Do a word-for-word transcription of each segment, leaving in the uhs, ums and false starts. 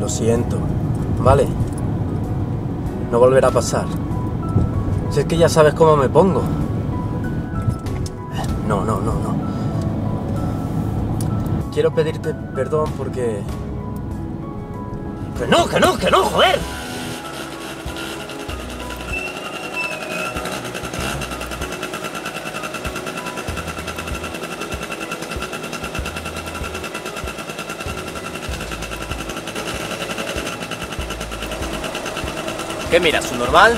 Lo siento, ¿vale? No volverá a pasar. Si es que ya sabes cómo me pongo. No, no, no, no. Quiero pedirte perdón porque... ¡Que no, que no, que no, joder! ¿Qué miras, un normal?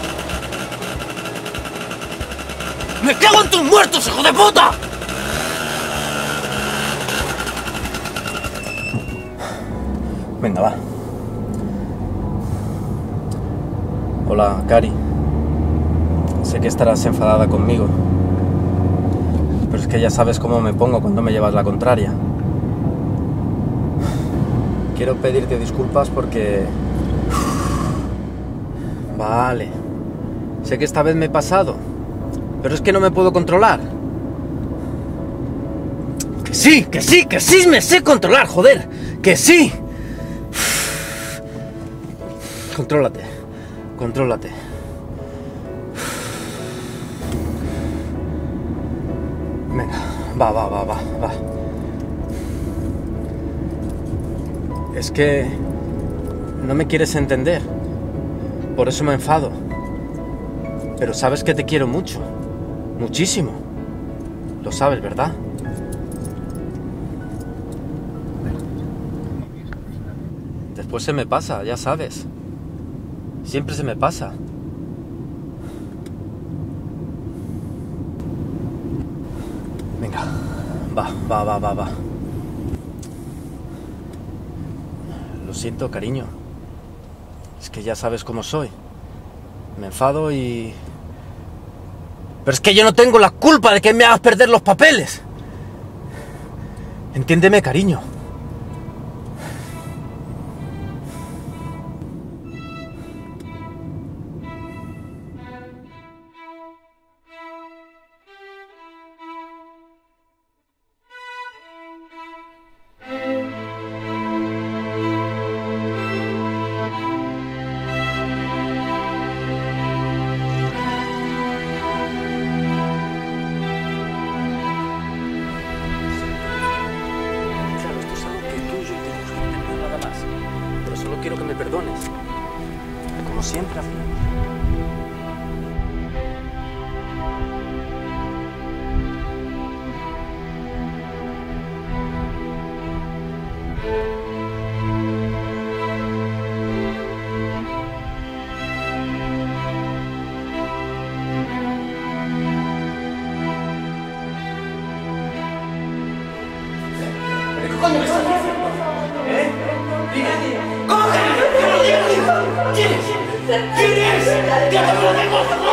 ¡Me cago en tus muertos, hijo de puta! Venga, va. Hola, Cari. Sé que estarás enfadada conmigo. Pero es que ya sabes cómo me pongo cuando me llevas la contraria. Quiero pedirte disculpas porque... Vale, sé que esta vez me he pasado, pero es que no me puedo controlar. ¡Que sí, que sí, que sí me sé controlar, joder! ¡Que sí! Contrólate, contrólate. Venga, va, va, va, va, va. Es que no me quieres entender. Por eso me enfado. Pero sabes que te quiero mucho. Muchísimo. Lo sabes, ¿verdad? Después se me pasa, ya sabes. Siempre se me pasa. Venga. Va, va, va, va, va. Lo siento, cariño. Es que ya sabes cómo soy. Me enfado y... Pero es que yo no tengo la culpa de que me hagas perder los papeles. Entiéndeme, cariño. Quiero que me perdones, como siempre, al final. ¿Quién es? ¡Que no lo podemos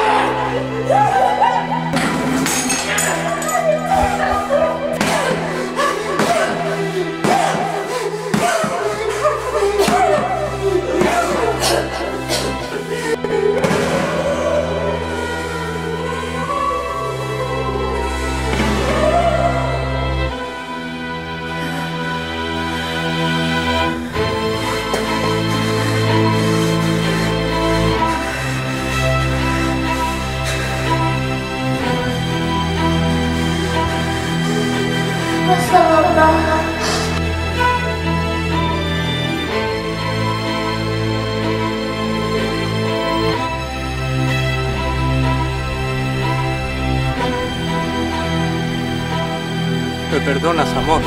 me perdonas, amor.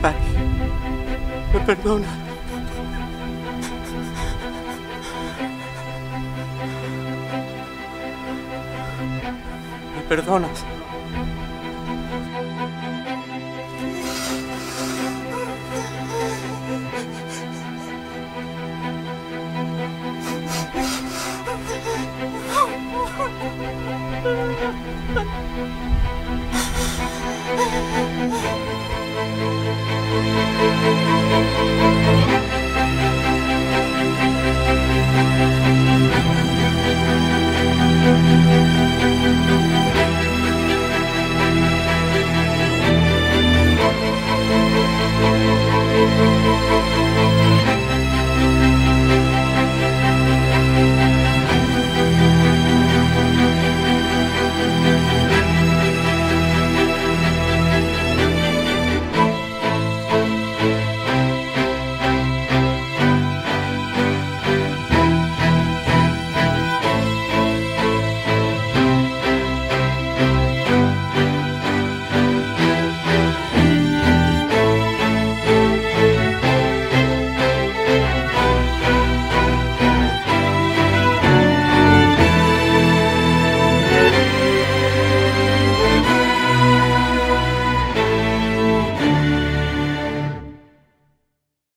Cari, me perdona. Me perdonas.